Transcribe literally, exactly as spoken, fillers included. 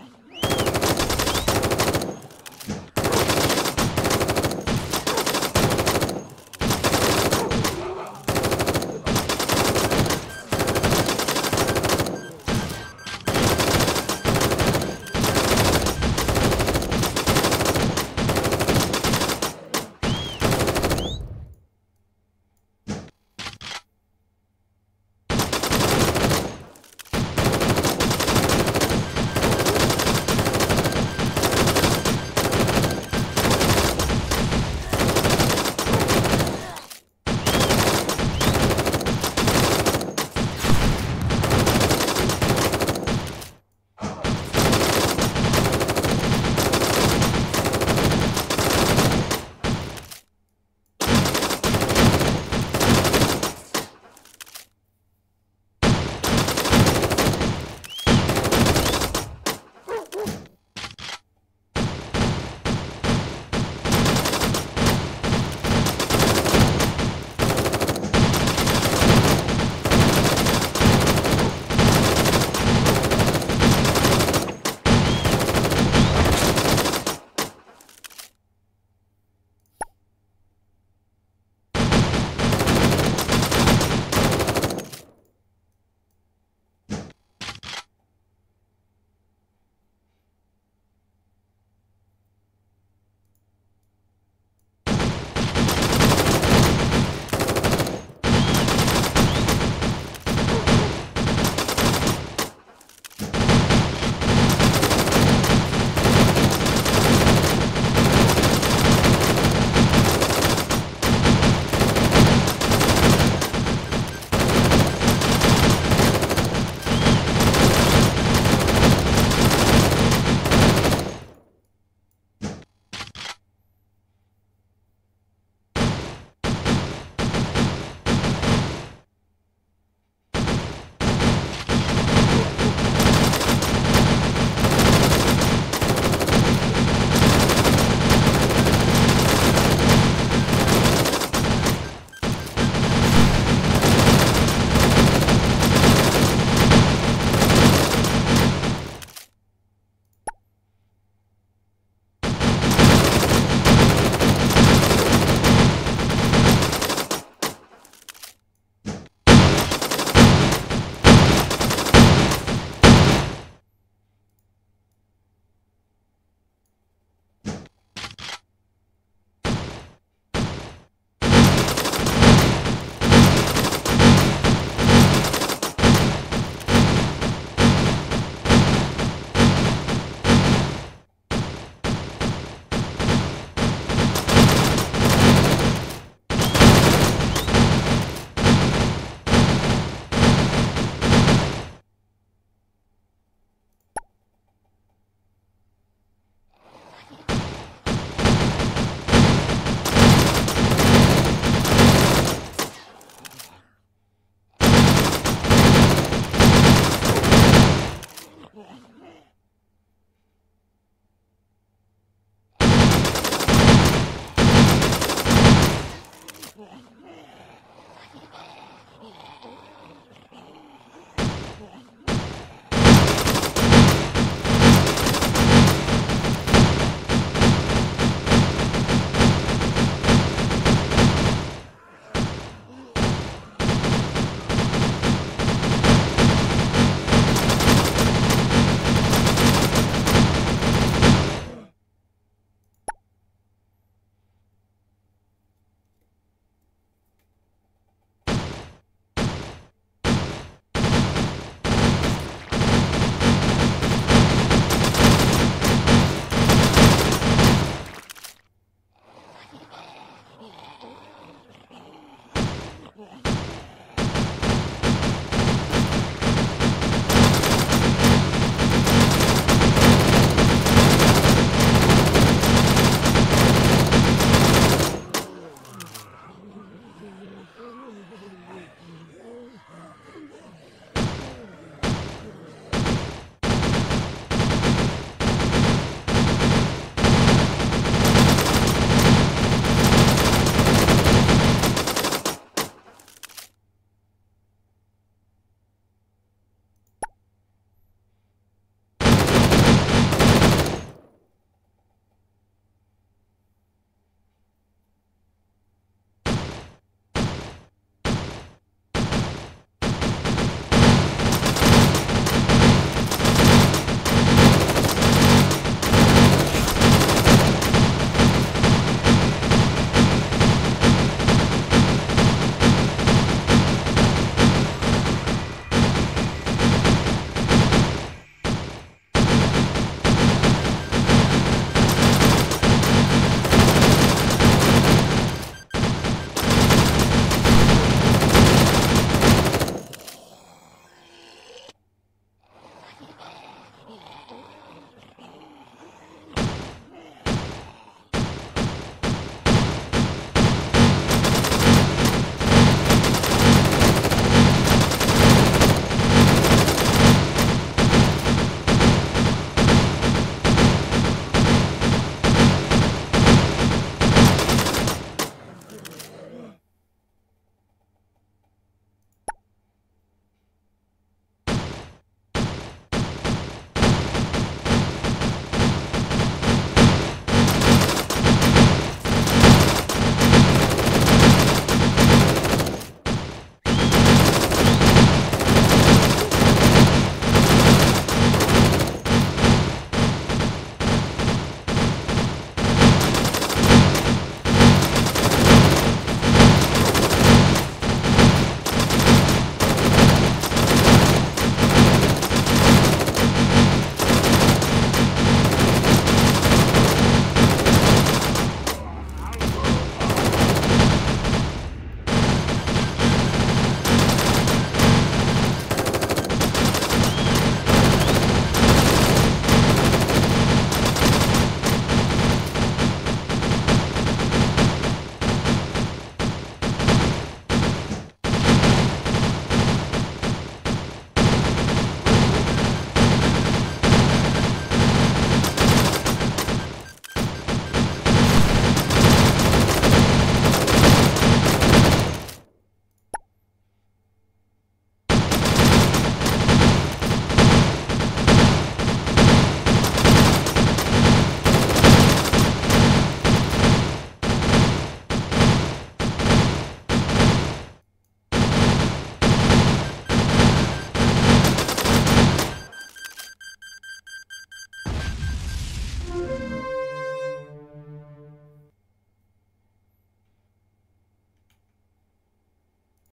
good.